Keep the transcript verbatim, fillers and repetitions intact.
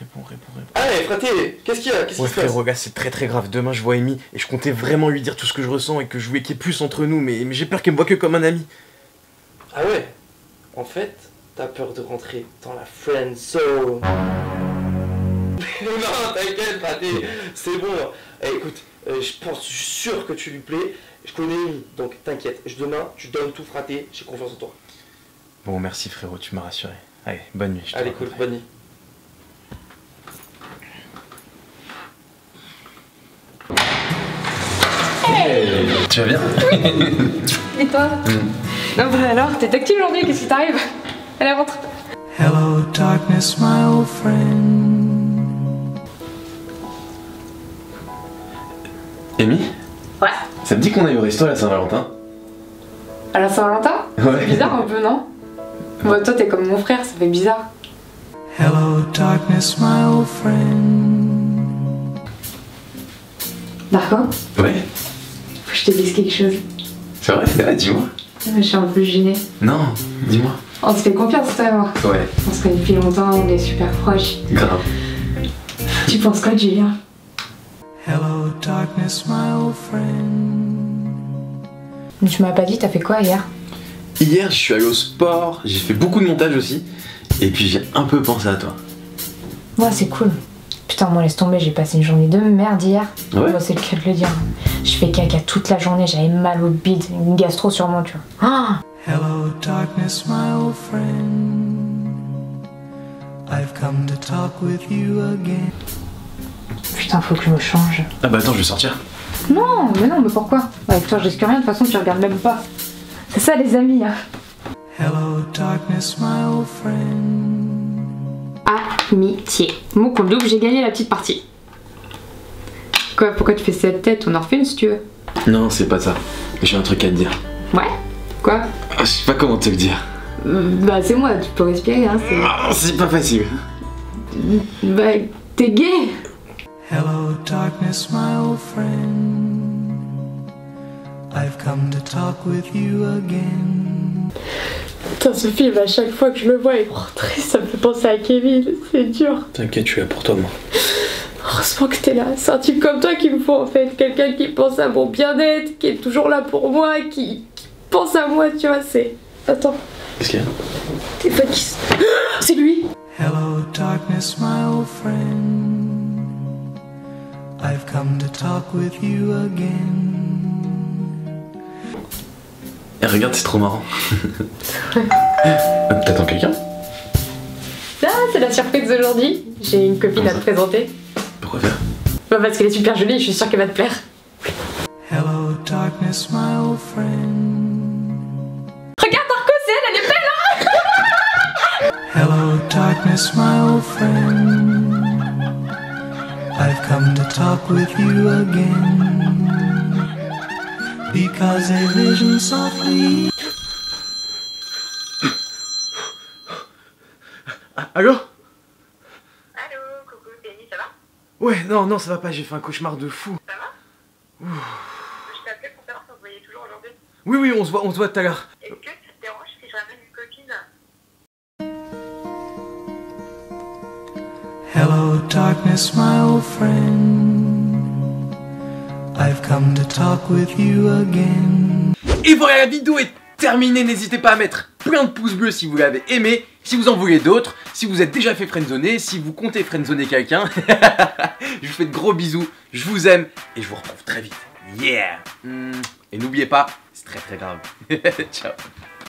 réponds, réponds, réponds. Allez, fraté, qu'est-ce qu'il y a? Qu'est-ce qui se passe? Ouais, frérot, gars, c'est très très grave. Demain, je vois Amy et je comptais vraiment lui dire tout ce que je ressens et que je voulais qu'il y ait plus entre nous, mais, mais j'ai peur qu'elle me voit que comme un ami. Ah ouais? En fait, t'as peur de rentrer dans la friend zone. Non, t'inquiète, fraté, c'est bon. Eh, écoute, euh, je pense, je suis sûr que tu lui plais. Je connais Amy, donc t'inquiète. Demain, tu donnes tout, fraté, j'ai confiance en toi. Bon, merci, frérot, tu m'as rassuré. Allez, bonne nuit. Je te Allez, cool, bonne nuit. Hey, tu vas bien? Et toi? mm. Non, bah alors, t'es tactile aujourd'hui, qu'est-ce qui t'arrive? Allez, rentre. Hello, darkness, my old friend. Amy? Ouais. Ça me dit qu'on aille au resto à la Saint-Valentin? À la Saint-Valentin? Ouais. C'est bizarre un peu, non? Moi, toi, t'es comme mon frère, ça fait bizarre. Hello, darkness, my old friend. Marco? Ouais? Faut que je te dise quelque chose. C'est vrai? Ouais, dis-moi. Je suis un peu gênée. Non, dis-moi. On se fait confiance, toi et moi. Ouais. On se connaît depuis longtemps, on est super proches. Grave. Tu penses quoi, Julien? Hello, darkness, my old friend. Mais tu m'as pas dit, t'as fait quoi hier? Hier, je suis allé au sport, j'ai fait beaucoup de montage aussi, et puis j'ai un peu pensé à toi. Ouais, c'est cool. Putain, moi laisse tomber, j'ai passé une journée de merde hier. Ouais. Moi, c'est le cas de le dire. Je fais caca toute la journée, j'avais mal au bide, une gastro sûrement, tu vois. Ah, hello, darkness, my old friend. I've come to talk with you again. Putain, faut que je me change. Ah bah attends, je vais sortir. Non, mais non, mais pourquoi? Avec toi, je risque rien, de toute façon, tu regardes même pas. C'est ça les amis, hein. Hello, darkness, my old friend. Amitié. Mon compte double, j'ai gagné la petite partie. Quoi, pourquoi tu fais cette tête? On en refait une si tu veux. Non, c'est pas ça. J'ai un truc à te dire. Ouais? Quoi? Je sais pas comment te le dire. Bah c'est moi, tu peux respirer, hein. C'est pas facile. Bah t'es gay. Hello, darkness, my old friend. I've come to talk with you again. Putain, ce film, à chaque fois que je le vois, il me rend triste, ça me fait penser à Kevin, c'est dur. T'inquiète, je suis là pour toi, moi. Heureusement que t'es là, c'est un type comme toi qu'il me faut en fait, quelqu'un qui pense à mon bien-être, qui est toujours là pour moi, qui, qui pense à moi, tu vois, c'est... Attends. Qu'est-ce qu'il y a? T'es pas qui... C'est lui. Hello, darkness, my old friend. I've come to talk with you again. Eh, regarde, c'est trop marrant. T'attends quelqu'un? Ah, c'est la surprise d'aujourd'hui. J'ai une copine à te présenter. Pourquoi faire? Bah parce qu'elle est super jolie, je suis sûre qu'elle va te plaire. Hello, darkness, my old friend. Regarde, Marco, c'est elle, elle est belle, hein. Hello, darkness, my old friend. I've come to talk with you again. Because a vision softly. Allô? Allô, coucou, c'est Annie, ça va? Ouais, non, non, ça va pas, j'ai fait un cauchemar de fou. Ça va? Ouh. Je t'appelais pour savoir si on se voyait toujours aujourd'hui. Oui, oui, on se voit, on se voit tout à l'heure. Est-ce que ça te dérange si je ramène une copine? Hello, darkness, my old friend. I've come to talk with you again. Et voilà, la vidéo est terminée, n'hésitez pas à mettre plein de pouces bleus si vous l'avez aimé, si vous en voulez d'autres, si vous êtes déjà fait friendzoner, si vous comptez friendzoner quelqu'un. Je vous fais de gros bisous, je vous aime et je vous retrouve très vite. Yeah. Et n'oubliez pas, c'est très très grave. Ciao.